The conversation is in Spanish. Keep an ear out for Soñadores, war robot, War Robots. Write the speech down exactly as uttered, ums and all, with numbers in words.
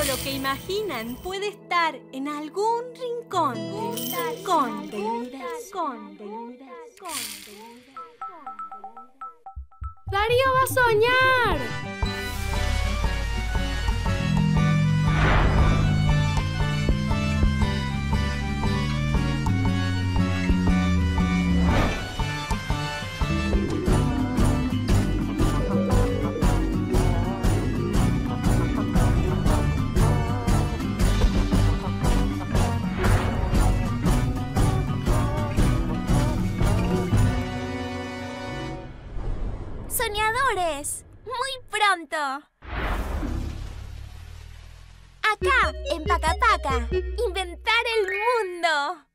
todo lo que imaginan puede estar en algún rincón, rincón, rincón. Darío va a soñar. Soñadores, muy pronto. Acá, en Paca Paca, inventar el mundo.